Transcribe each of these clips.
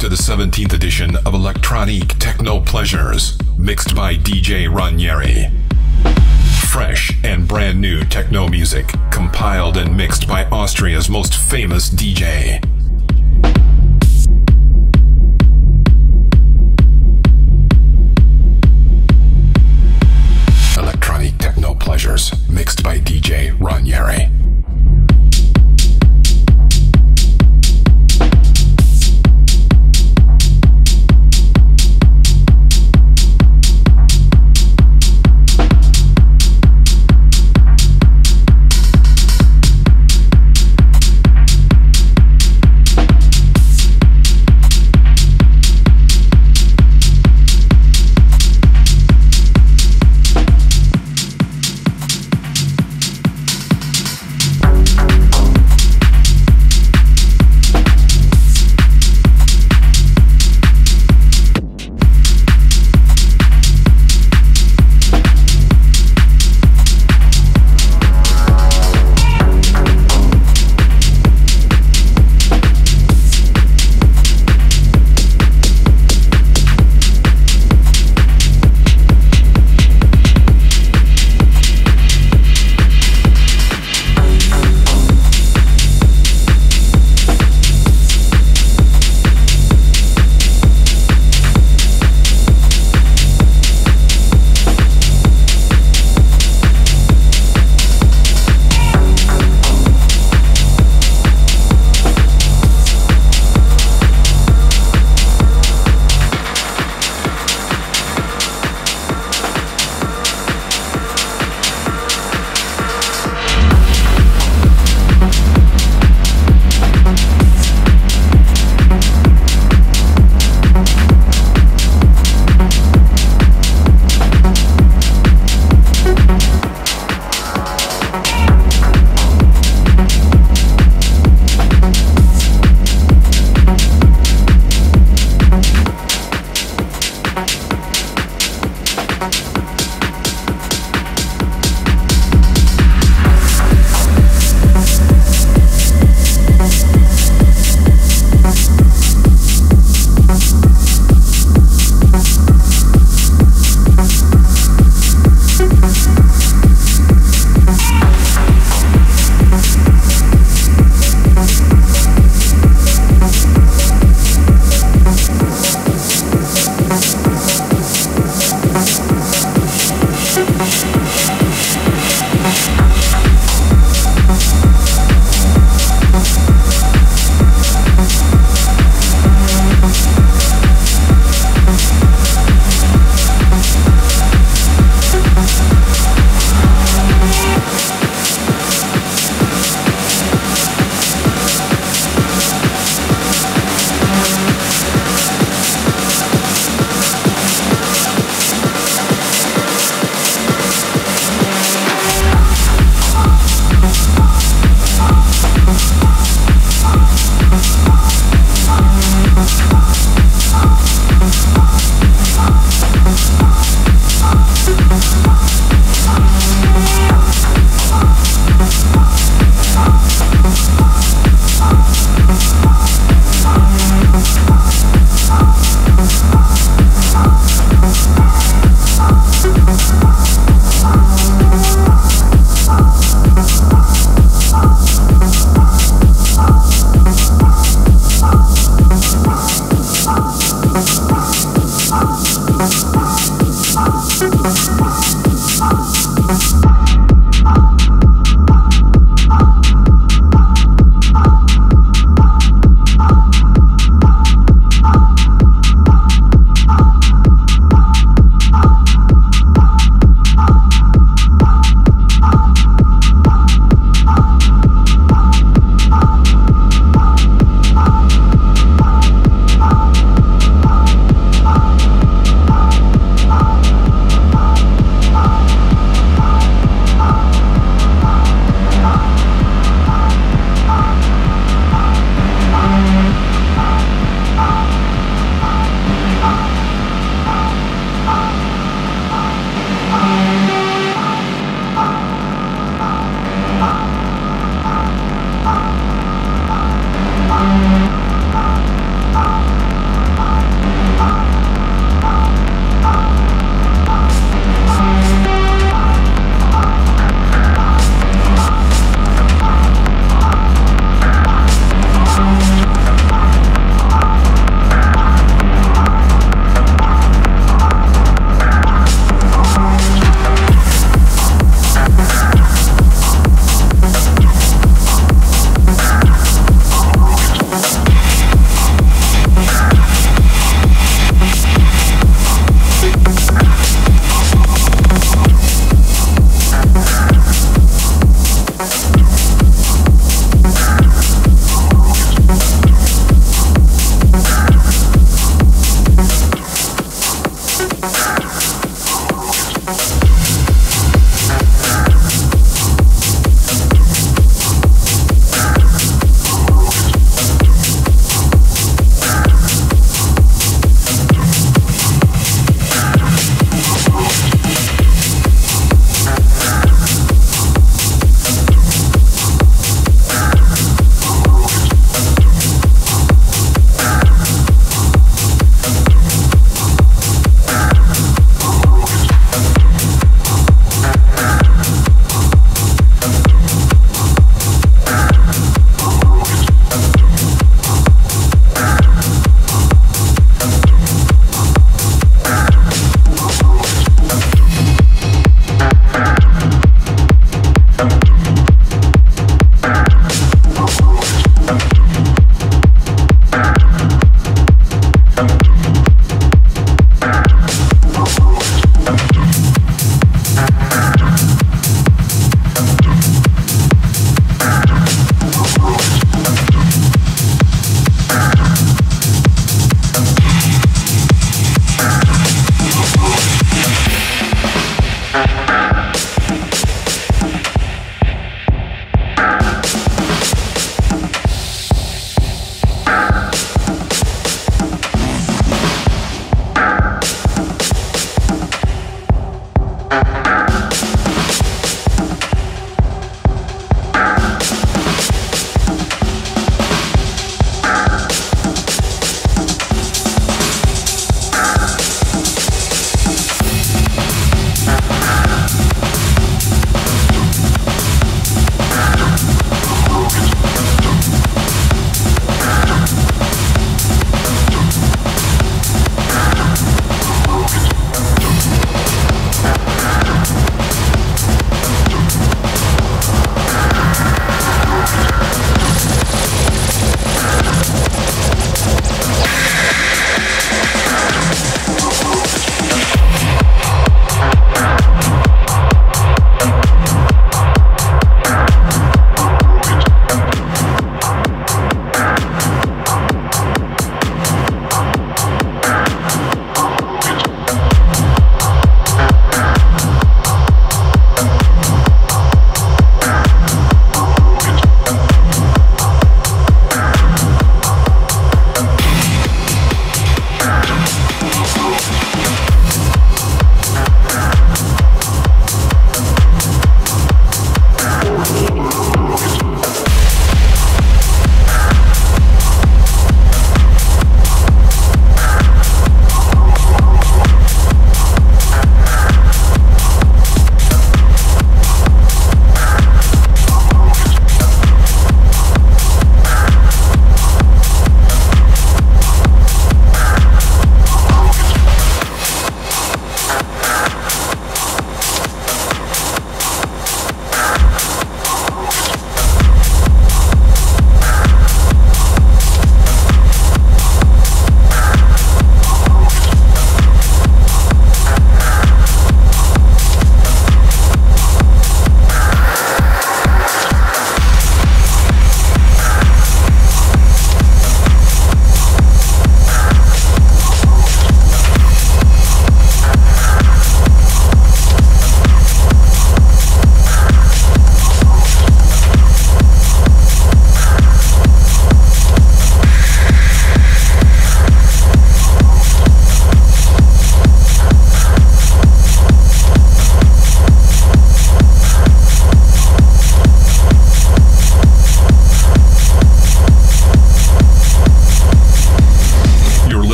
to the 17th edition of Electronique Techno Pleasures, mixed by DJ Ranieri. Fresh and brand new techno music, compiled and mixed by Austria's most famous DJ. Electronique Techno Pleasures, mixed by DJ Ranieri.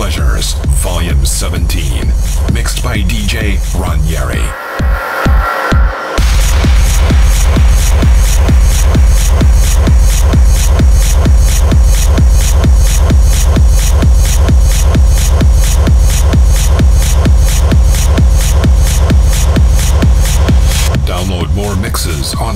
Pleasures, Volume 17, mixed by DJ Ranieri. More mixes on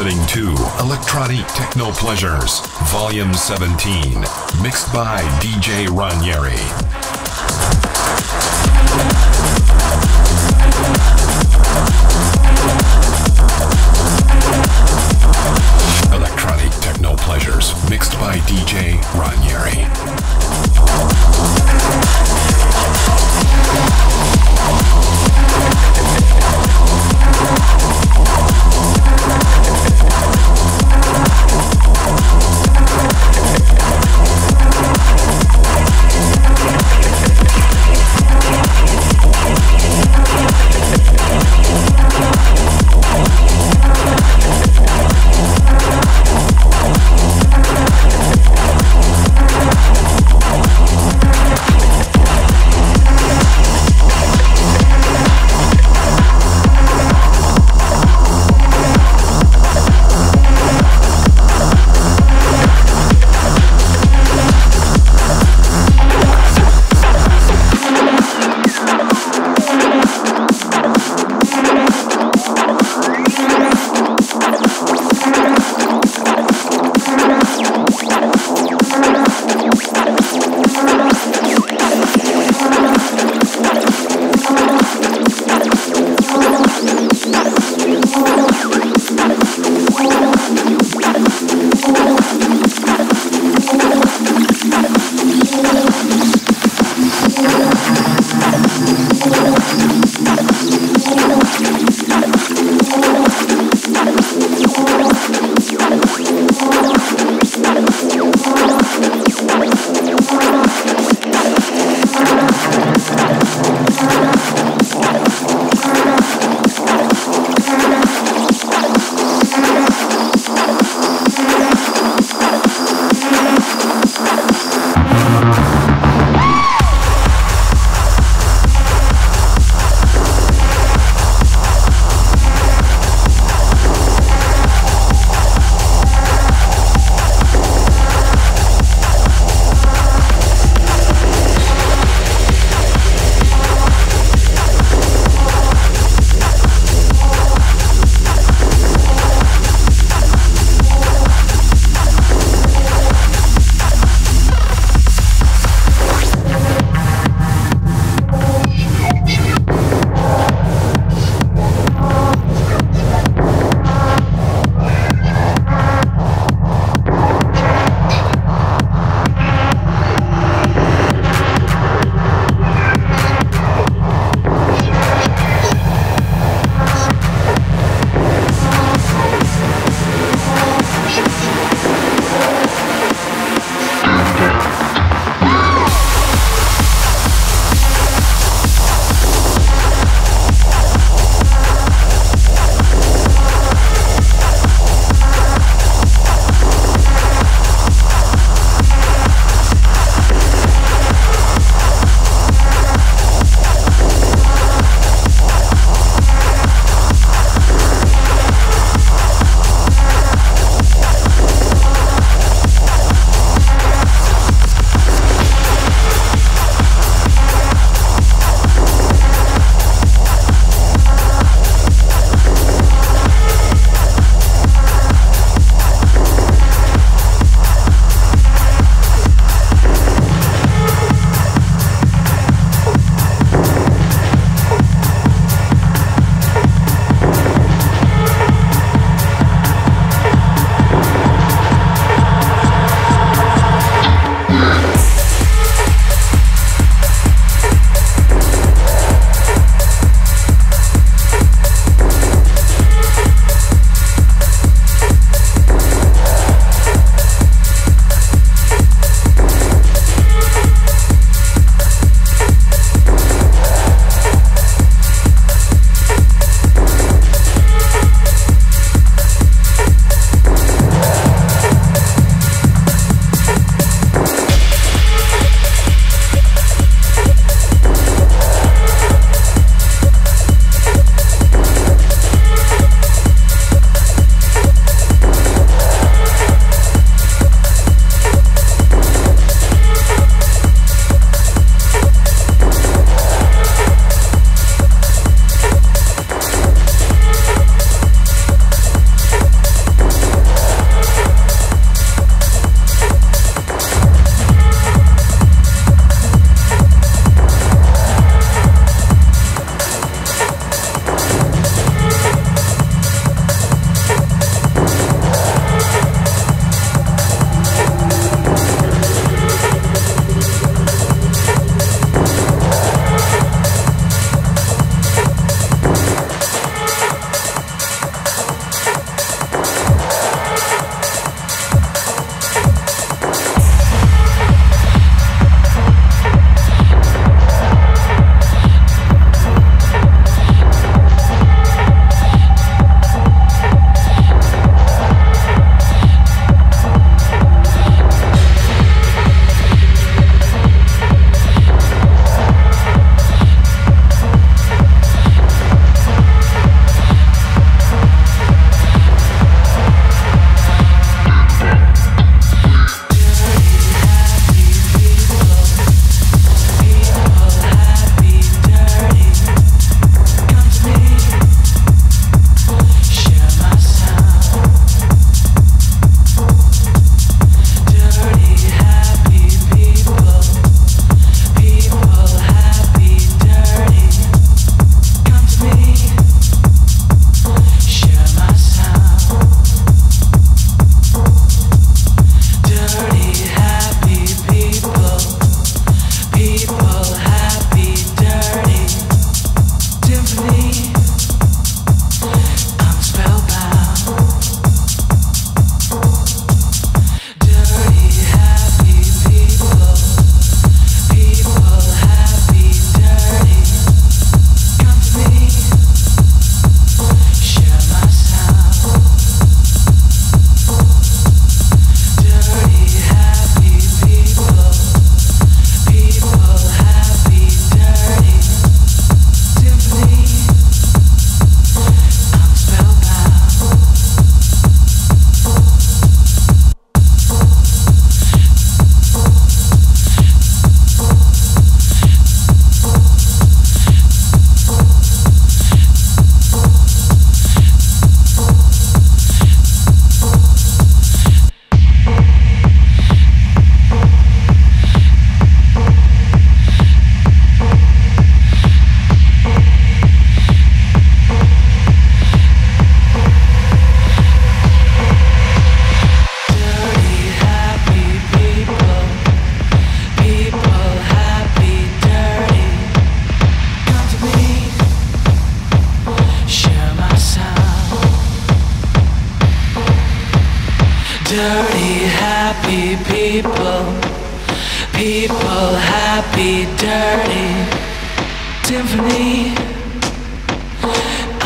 listening to Electronique Techno Pleasures, Volume 17, mixed by DJ Ranieri. Electronique Techno Pleasures, mixed by DJ Ranieri. Dirty, happy people. People, happy, dirty. Tiffany,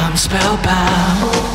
I'm spellbound.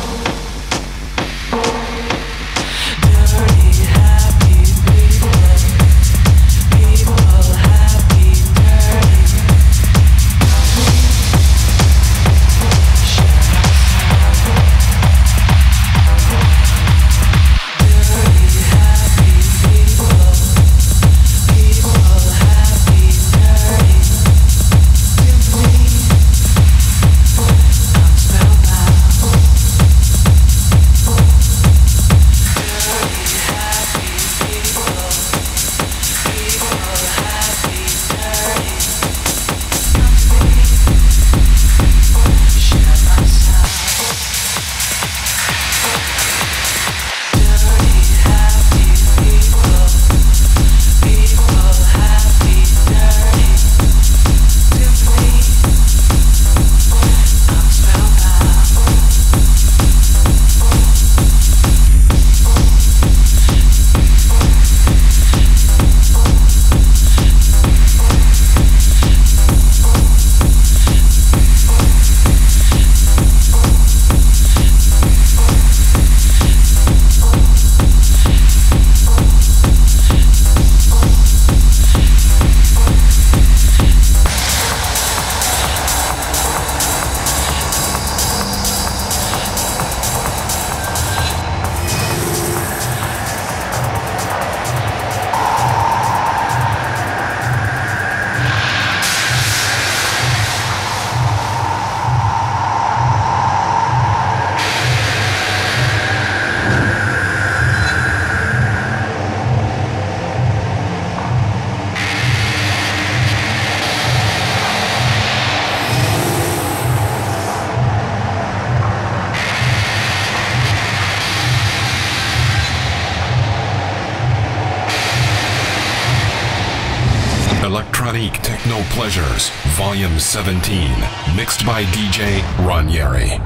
Electronique Techno Pleasures, Volume 17, mixed by DJ Ranieri.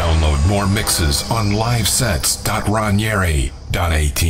Download more mixes on livesets.ranieri.at.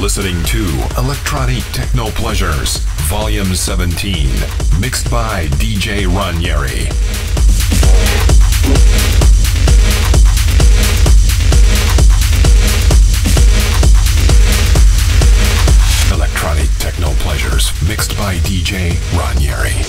listening to Electronique Techno Pleasures, Volume 17, mixed by DJ Ranieri. Techno Pleasures, mixed by DJ Ranieri.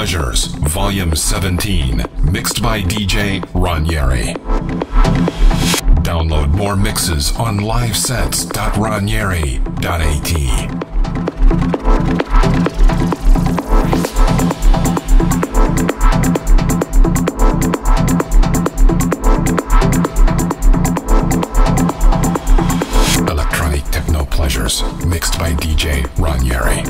Pleasures, Volume 17, mixed by DJ Ranieri. Download more mixes on livesets.ranieri.at. Electronique Techno Pleasures, mixed by DJ Ranieri.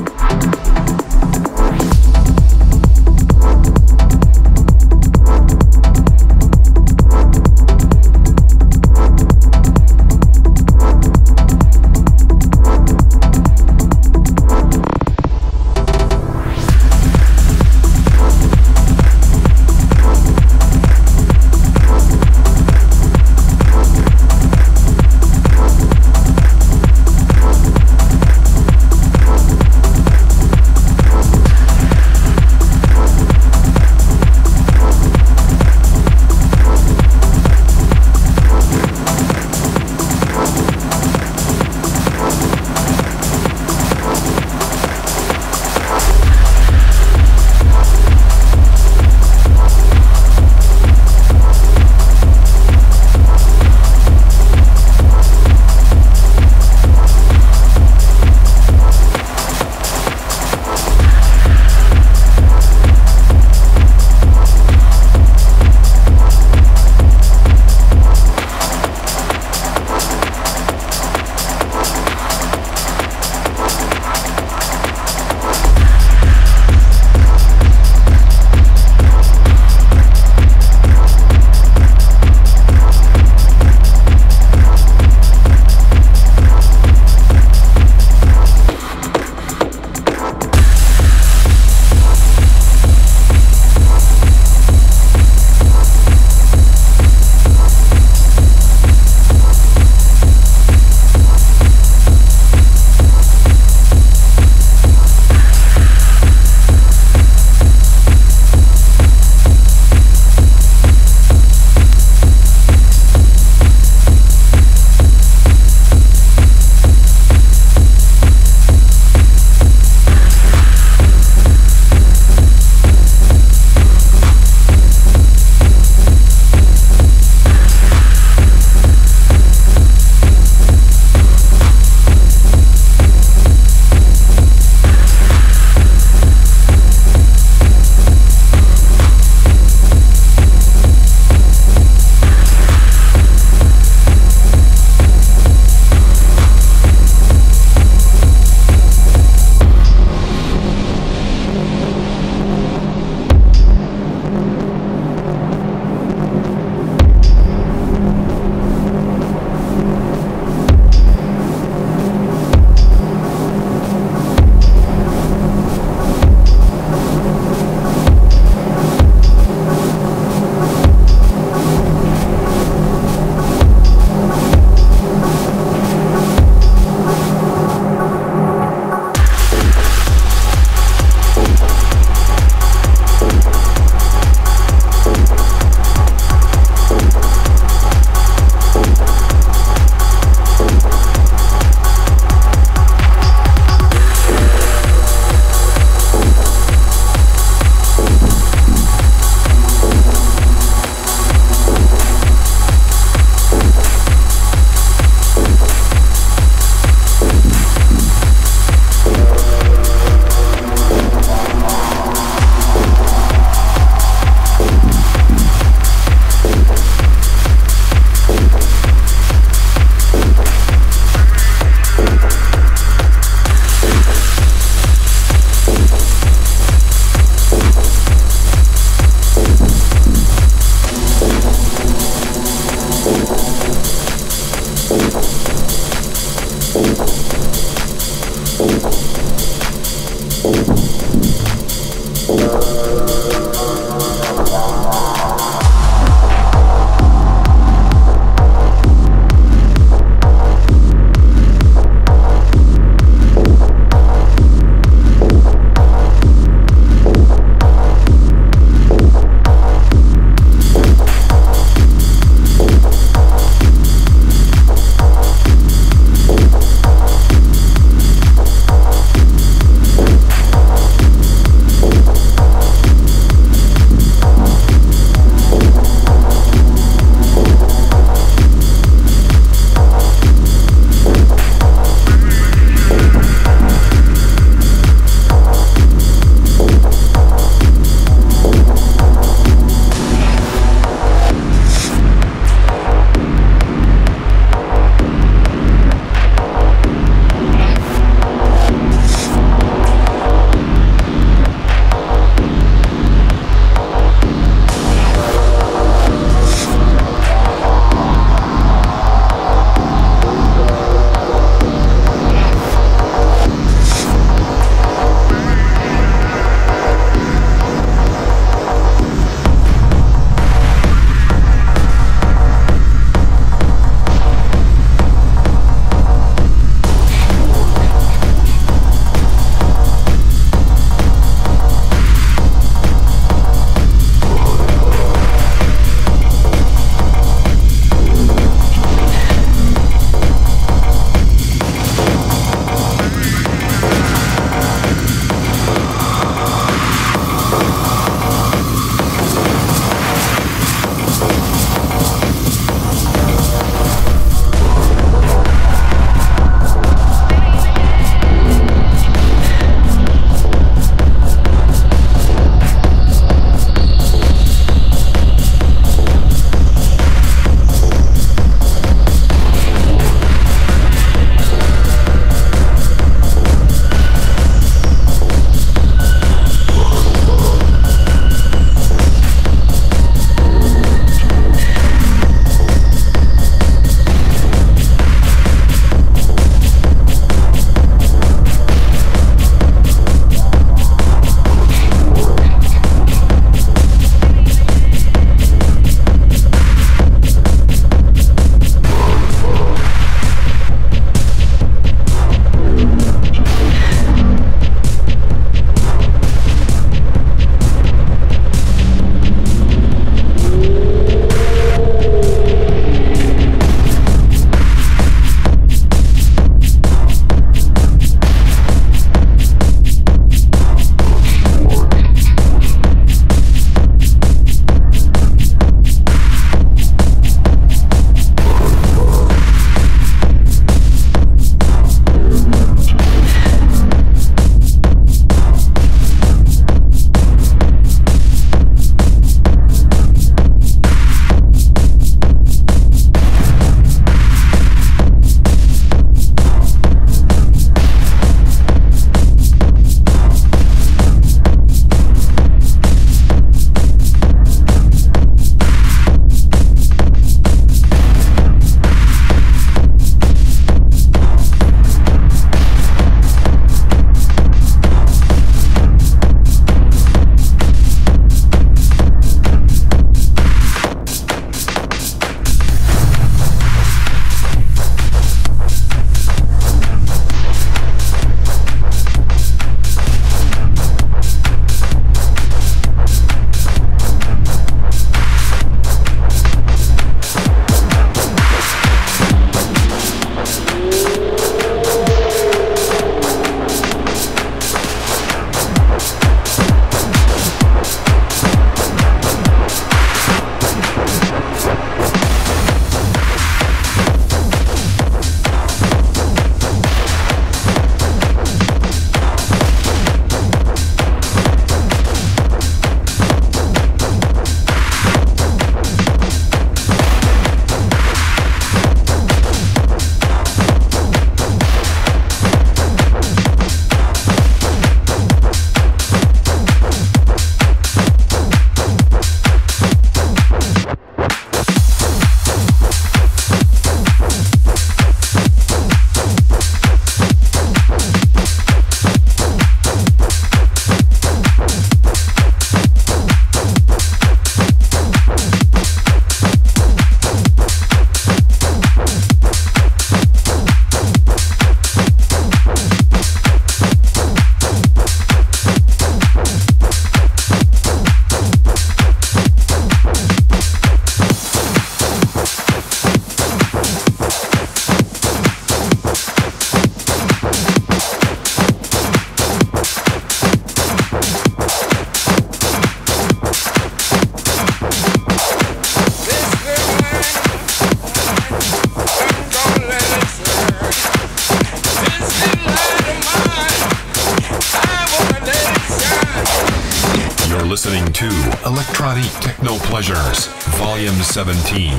listening to Electronique Techno Pleasures, Volume 17,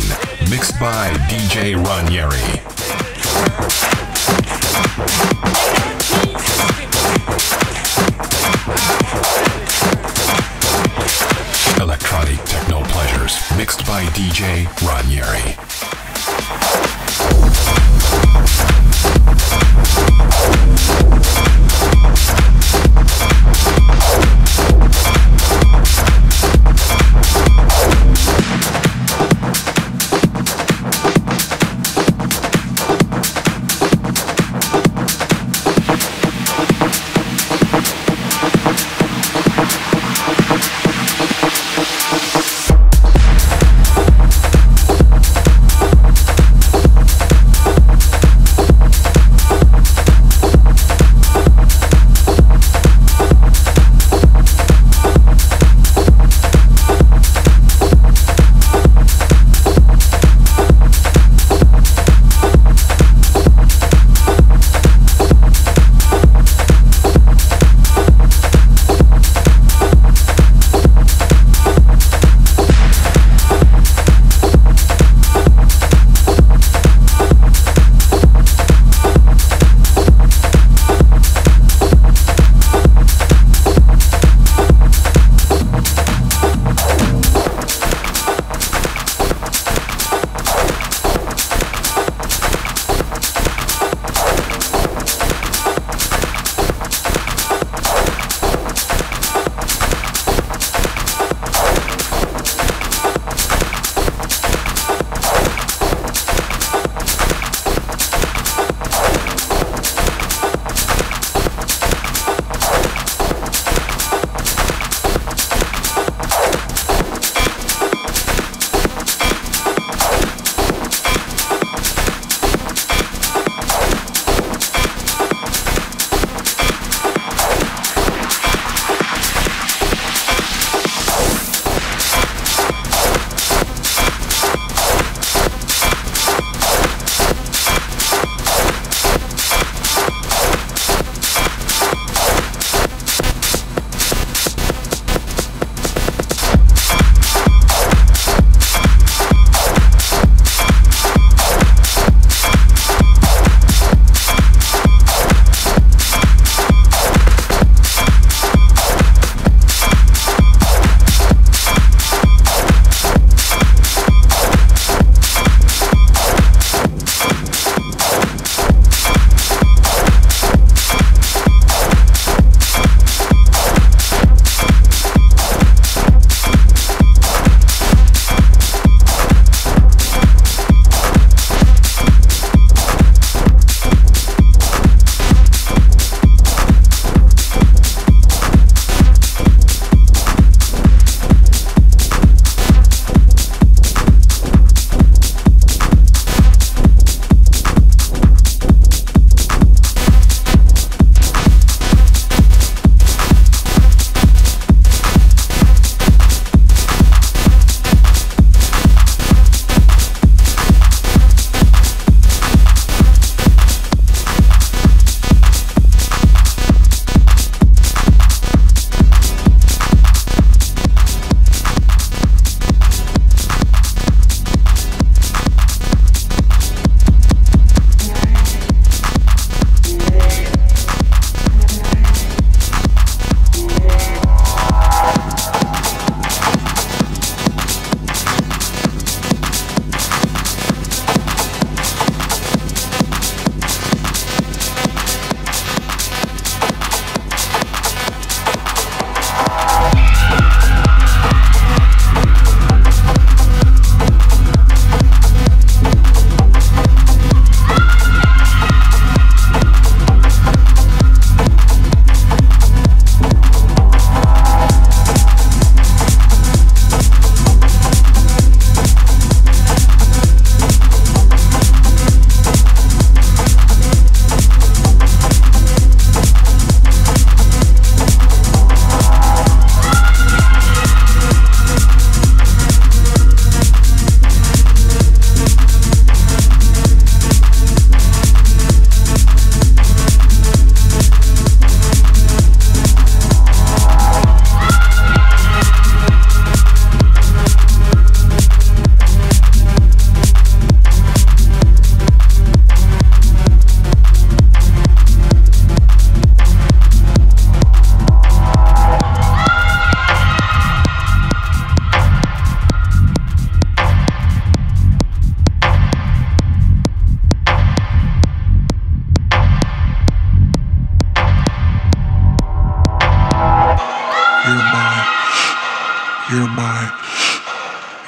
mixed by DJ Ranieri. Electronique Techno Pleasures, mixed by DJ Ranieri.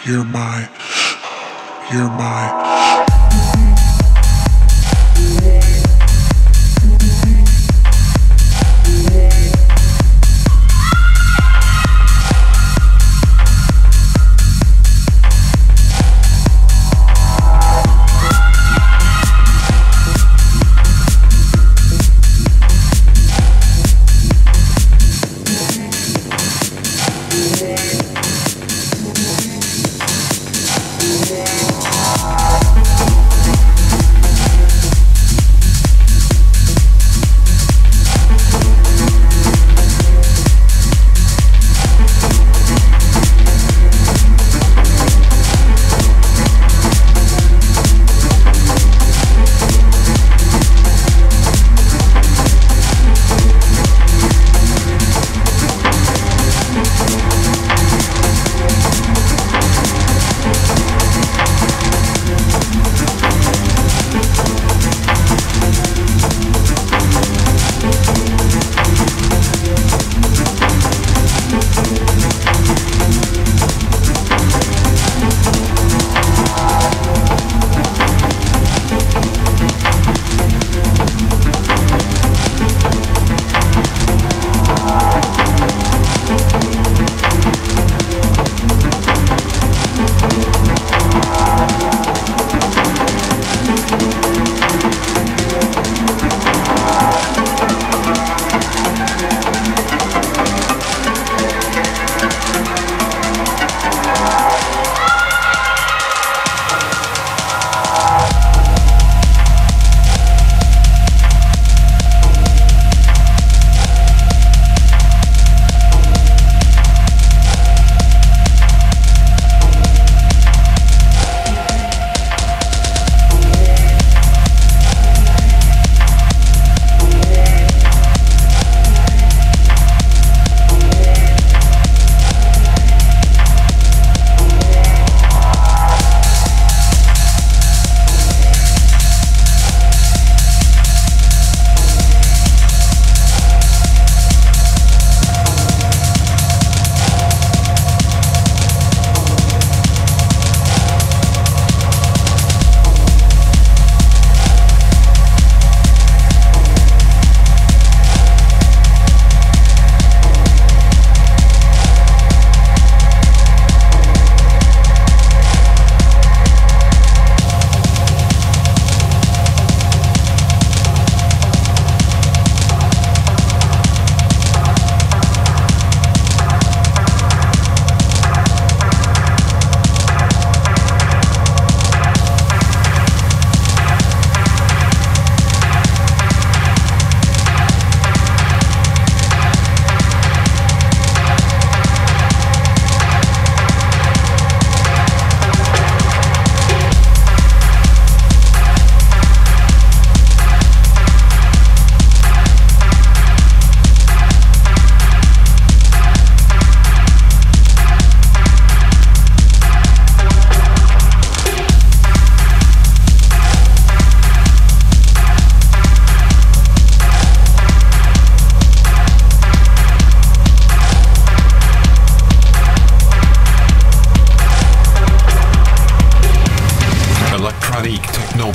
You're my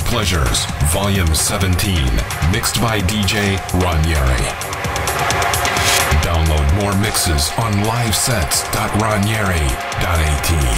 Pleasures, Volume 17, mixed by DJ Ranieri. Download more mixes on livesets.ranieri.at.